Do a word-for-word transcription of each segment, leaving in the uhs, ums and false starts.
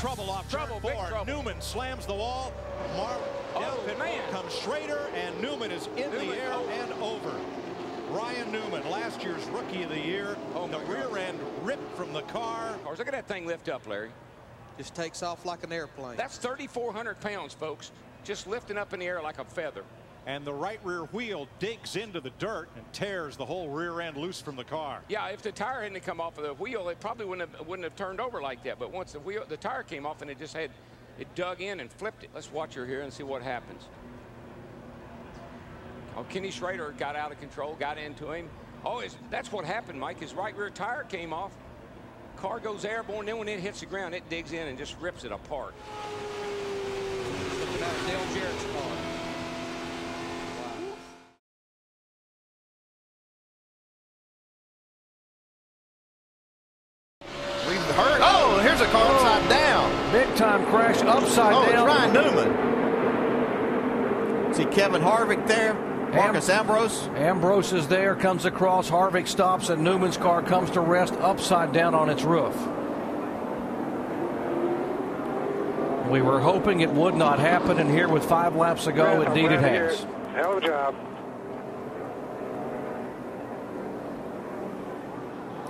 Trouble off trouble, turn four. Trouble. Newman slams the wall. Mark oh, man. comes Schrader, and Newman is in Newman, the air oh. and over. Ryan Newman, last year's Rookie of the Year. Oh, the rear God. end ripped from the car. Oh, look at that thing lift up, Larry. Just takes off like an airplane. That's thirty-four hundred pounds, folks. Just lifting up in the air like a feather. And the right rear wheel digs into the dirt and tears the whole rear end loose from the car. Yeah, if the tire hadn't come off of the wheel, it probably wouldn't have, wouldn't have turned over like that. But once the wheel, the tire came off, and it just had, it dug in and flipped it. Let's watch her here and see what happens. Oh, Kenny Schrader got out of control, got into him. Oh, it's, that's what happened, Mike. His right rear tire came off. Car goes airborne. Then when it hits the ground, it digs in and just rips it apart. Look at that Dale Jarrett's car. Time crash upside oh, down. Ryan Newman. See Kevin Harvick there. Marcus Am Ambrose. Ambrose is there, comes across. Harvick stops, and Newman's car comes to rest upside down on its roof. We were hoping it would not happen, and here with five laps ago, indeed it has. Hell of a job.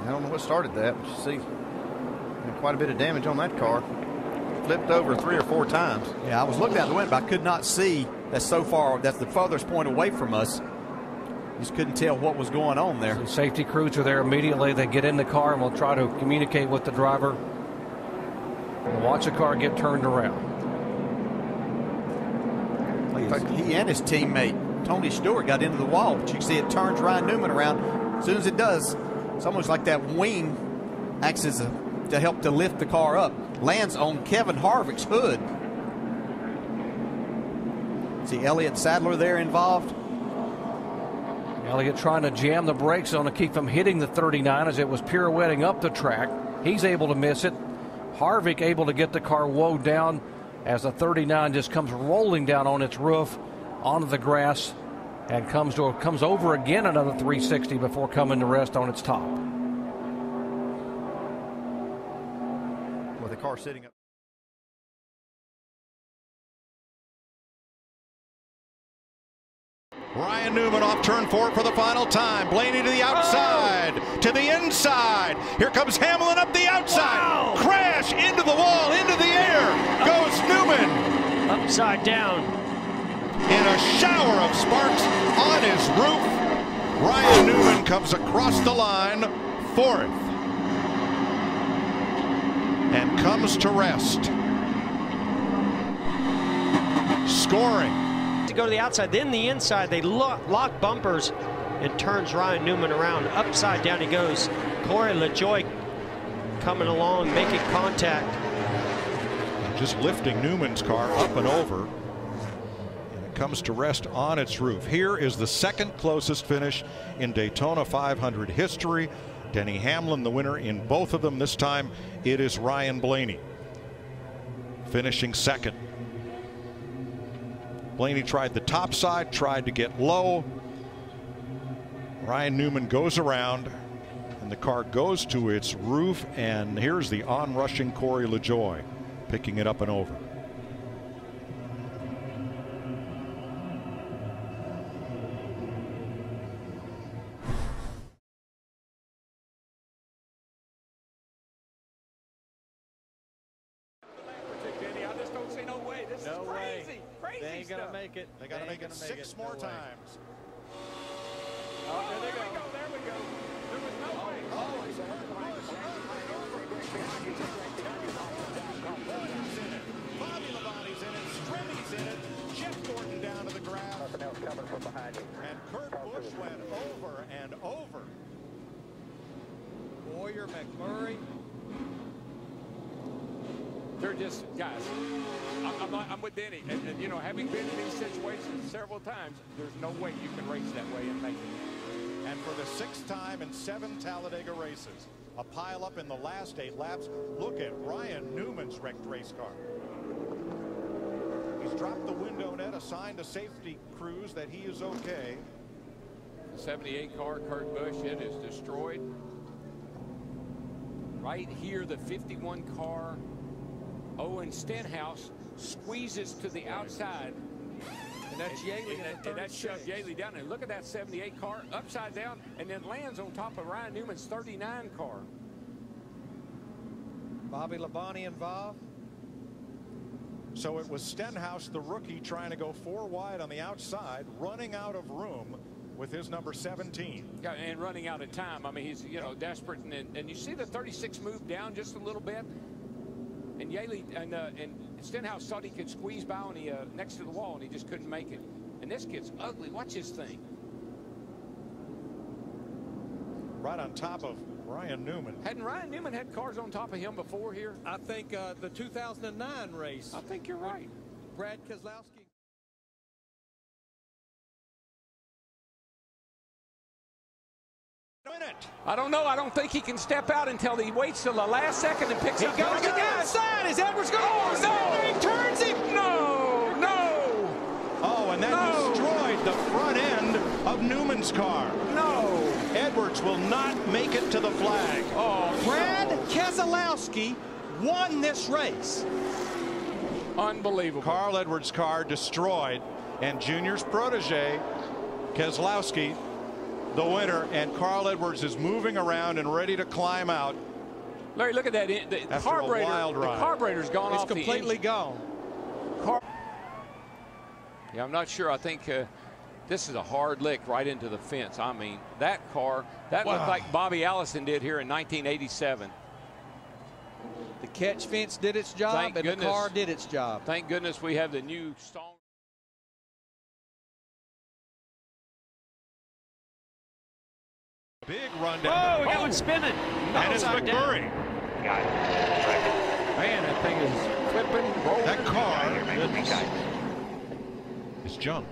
I don't know what started that. See, quite a bit of damage on that car. Flipped over three or four times. Yeah, I was looking out the window, but I could not see. That's so far, that's the farthest point away from us. Just couldn't tell what was going on there. So safety crews are there immediately. They get in the car and will try to communicate with the driver. We'll watch the car get turned around. In fact, he and his teammate, Tony Stewart, got into the wall. But you can see it turns Ryan Newman around. As soon as it does, it's almost like that wing acts as a to help to lift the car up. Lands on Kevin Harvick's hood. See Elliott Sadler there involved. Elliott trying to jam the brakes on to keep from hitting the thirty-nine as it was pirouetting up the track. He's able to miss it. Harvick able to get the car woe down as the thirty-nine just comes rolling down on its roof onto the grass and comes to comes over again another three sixty before coming to rest on its top. The car sitting up. Ryan Newman off turn four for the final time. Blaney to the outside, oh. to the inside. Here comes Hamlin up the outside. Wow. Crash into the wall, into the air goes Newman. Upside down. In a shower of sparks on his roof, Ryan Newman comes across the line fourth. And comes to rest. Scoring. To go to the outside, then the inside. They lock, lock bumpers. It turns Ryan Newman around. Upside down he goes. Corey LaJoie coming along, making contact. Just lifting Newman's car up and over. And it comes to rest on its roof. Here is the second closest finish in Daytona five hundred history. Denny Hamlin the winner in both of them. This time it is Ryan Blaney finishing second. Blaney tried the top side, tried to get low. Ryan Newman goes around and the car goes to its roof, and here's the onrushing Corey LaJoie picking it up and over. It. They got to make it six it. more no times. Oh, there they go. There we go. There we go. There was no oh, way. Oh, it's a hard right. Bobby Labonte's in it. Strenny's in it. Jeff Gordon down to the ground. Nothing else coming from behind you. And Kurt Busch went over and over. Boyer, McMurray. They're just, guys, I'm, I'm, I'm with Denny, and, and you know, having been in these situations several times, there's no way you can race that way and make it. And for the sixth time in seven Talladega races, a pile-up in the last eight laps. Look at Ryan Newman's wrecked race car. He's dropped the window net, assigned to safety crews that he is okay. The seventy-eight car, Kurt Busch, it is destroyed. Right here, the fifty-one car, Owen Stenhouse, squeezes to the outside. And that's Yaley. And that shoved Yaley down. And look at that seventy-eight car, upside down, and then lands on top of Ryan Newman's thirty-nine car. Bobby Labonte involved. So it was Stenhouse, the rookie, trying to go four wide on the outside, running out of room with his number seventeen. Yeah, and running out of time. I mean, he's, you know, desperate. And, and you see the thirty-six move down just a little bit. And Yaley and, uh, and Stenhouse thought he could squeeze by on the, uh, next to the wall, and he just couldn't make it. And this kid's ugly. Watch his thing. Right on top of Ryan Newman. Hadn't Ryan Newman had cars on top of him before here? I think uh, the two thousand nine race. I think you're right. Brad Keselowski. I don't know. I don't think he can step out until he waits till the last second and picks he up. He goes to the outside. Is Edwards going? Oh, no. He turns him. No, no. Oh, and that no. destroyed the front end of Newman's car. No. Edwards will not make it to the flag. Oh, Brad no. Keselowski won this race. Unbelievable. Carl Edwards' car destroyed, and Junior's protege, Keselowski, the winner, and Carl Edwards is moving around and ready to climb out. Larry, look at that. The, the carburetor, wild ride. The carburetor's gone it's off. It's completely gone. Car yeah, I'm not sure. I think uh, this is a hard lick right into the fence. I mean, that car, that wow. looked like Bobby Allison did here in nineteen eighty-seven. The catch fence did its job, Thank and goodness. the car did its job. Thank goodness we have the new song. Big run down. Oh, we got oh. one spinning. That is McMurray. Got it. Man, that thing is flipping, rolling. That car is, is junk.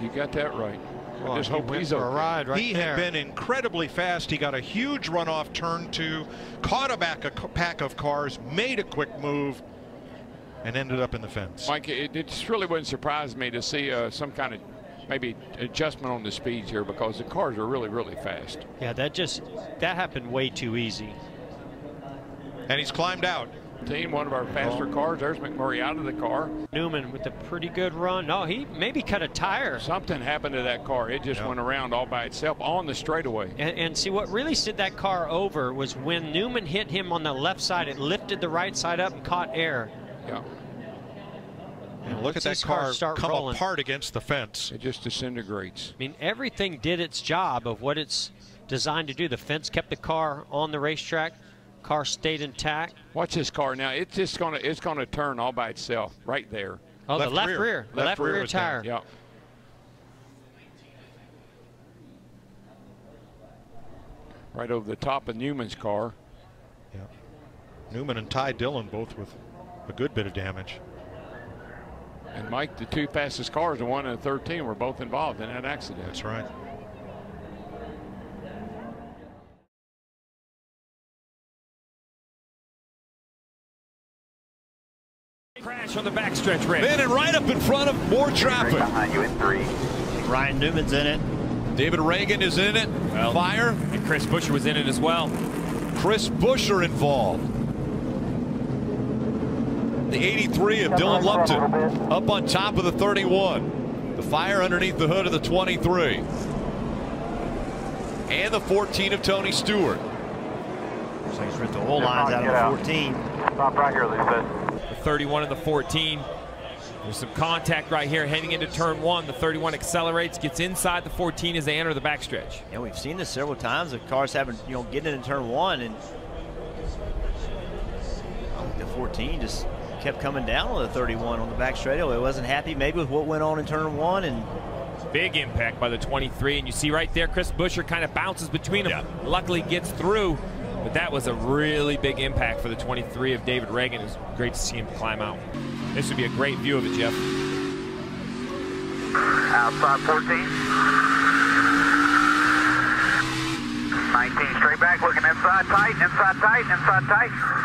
You got that right. Well, I just hope he he's for a ride right He there. had been incredibly fast. He got a huge runoff turn two, caught a, back a pack of cars, made a quick move, and ended up in the fence. Mike, it, it just really wouldn't surprise me to see uh, some kind of maybe adjustment on the speeds here, because the cars are really, really fast. Yeah, that just, that happened way too easy. And he's climbed out. Team, one of our faster cars. There's McMurray out of the car. Newman with a pretty good run. No, he maybe cut a tire. Something happened to that car. It just yeah. went around all by itself on the straightaway. And, and see, what really sent that car over was when Newman hit him on the left side, it lifted the right side up and caught air. Yeah. And look Let's at that car, car come rolling. apart against the fence. It just disintegrates. I mean, everything did its job of what it's designed to do. The fence kept the car on the racetrack. Car stayed intact. Watch this car now. It's just gonna, it's gonna turn all by itself right there. Oh, left the left rear, rear. The left, left rear, rear tire. Yep. Right over the top of Newman's car. Yeah. Newman and Ty Dillon both with a good bit of damage. And Mike, the two fastest cars, the one and the thirteen, were both involved in that accident. That's right. Crash on the backstretch, Rick. Man, and right up in front of more traffic. Behind you in three. Ryan Newman's in it. David Regan is in it. Well, Fire. And Chris Buescher was in it as well. Chris Buescher involved. The eighty-three of Dylan Lupton up on top of the thirty-one. The fire underneath the hood of the twenty-three. And the fourteen of Tony Stewart. So he's ripped the whole lines out of the fourteen. Stop right here, Lisa. The thirty-one and the fourteen. There's some contact right here heading into turn one. The thirty-one accelerates, gets inside the fourteen as they enter the backstretch. Yeah, we've seen this several times. The cars haven't, you know, getting into turn one, and the fourteen just kept coming down on the thirty-one on the back straightaway. It wasn't happy maybe with what went on in turn one, and big impact by the twenty-three, and you see right there Chris Buescher kind of bounces between them. Yeah. Luckily gets through, but that was a really big impact for the twenty-three of David Regan. It was great to see him climb out. This would be a great view of it, Jeff. Outside fourteen. nineteen straight back, looking inside tight, inside tight, inside tight.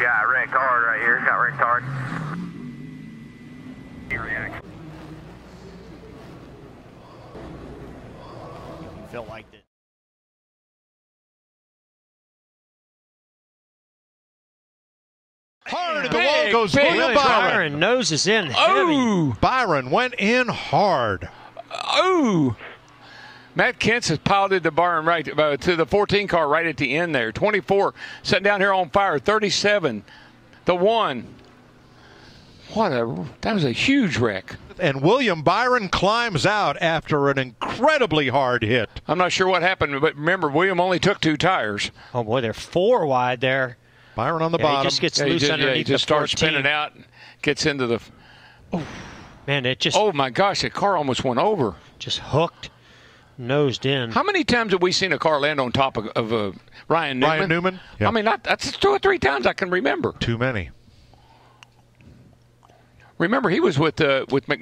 Got wrecked hard right here. Got wrecked hard. felt like this. Hard and the wall goes big. William Byron. Byron noses in heavy. Oh. Byron went in hard. Oh. Matt Kenseth piled into Byron right uh, to the fourteen car right at the end there. twenty-four sitting down here on fire. thirty-seven, the one. What a that was a huge wreck. And William Byron climbs out after an incredibly hard hit. I'm not sure what happened, but remember William only took two tires. Oh boy, they're four wide there. Byron on the yeah, bottom. He just gets yeah, loose just, underneath yeah, he just the starts fourteen. Spinning out and gets into the... Oh. Man, it just... Oh, my gosh, that car almost went over. Just hooked, nosed in. How many times have we seen a car land on top of, of uh, Ryan Newman? Ryan Newman? Yep. I mean, I, that's two or three times I can remember. Too many. Remember, he was with, uh, with McMurray.